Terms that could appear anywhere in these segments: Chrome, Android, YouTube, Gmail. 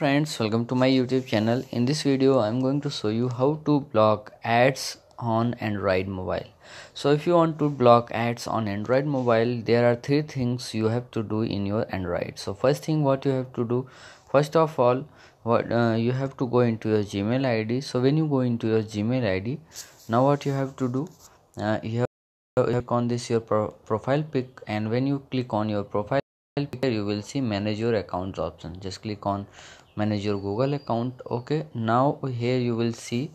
Friends, welcome to my YouTube channel. In this video I'm going to show you how to block ads on Android mobile. So if you want to block ads on Android mobile, there are three things you have to do in your Android. So first thing what you have to do, first of all, you have to go into your Gmail ID. So when you go into your Gmail ID, now what you have to do, you have to click on this your profile pic, and when you click on your profile pic, you will see manage your accounts option. Just click on manage your Google account. Okay, now here you will see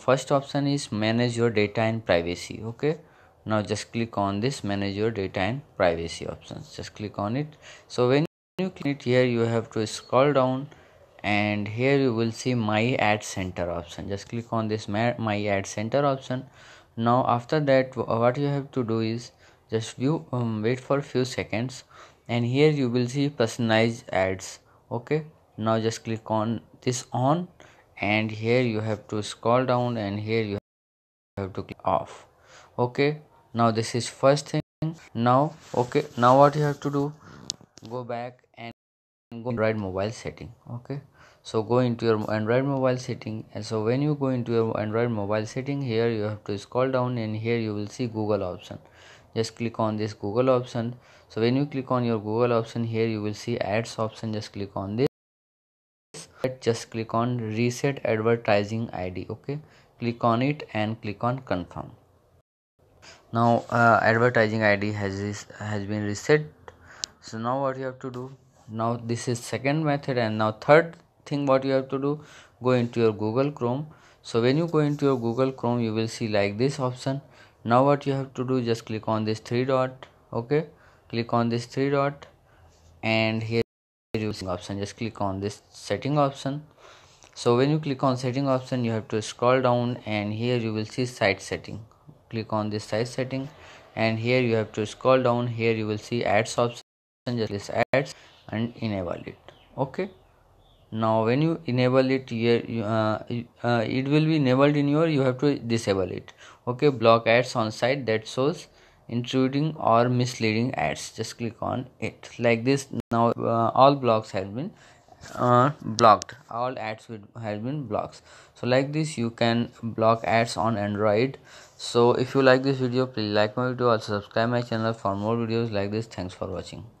first option is manage your data and privacy. Okay, now just click on this manage your data and privacy options. Just click on it. So when you click it, here you have to scroll down, and here you will see my ad center option. Just click on this my ad center option. Now after that, what you have to do is just wait for a few seconds, and here you will see personalized ads. Okay, now just click on this on, and here you have to scroll down, and here you have to click off. Okay, now this is first thing. Now okay, now what you have to do, go back and go Android mobile setting. Okay, so go into your Android mobile setting, and so when you go into your Android mobile setting, here you have to scroll down, and here you will see Google option. Just click on this Google option. So when you click on your Google option, here you will see ads option. Just click on this. Just click on reset advertising ID. Okay, click on it and click on confirm. Now advertising ID has been reset. So now what you have to do, now this is second method. And now third thing what you have to do, go into your Google Chrome. So when you go into your Google Chrome, you will see like this option. Now what you have to do, just click on this three dot. Okay, click on this three dot, and here option, just click on this setting option. So when you click on setting option, you have to scroll down, and here you will see site setting. Click on this site setting, and here you have to scroll down. Here you will see ads option. Just list ads and enable it. Okay, now when you enable it, here it will be enabled in your, you have to disable it. Okay, block ads on site that shows intruding or misleading ads. Just click on it like this. Now all blocks have been blocked, all ads have been blocked. So like this you can block ads on Android. So if you like this video, please like my video, also subscribe my channel for more videos like this. Thanks for watching.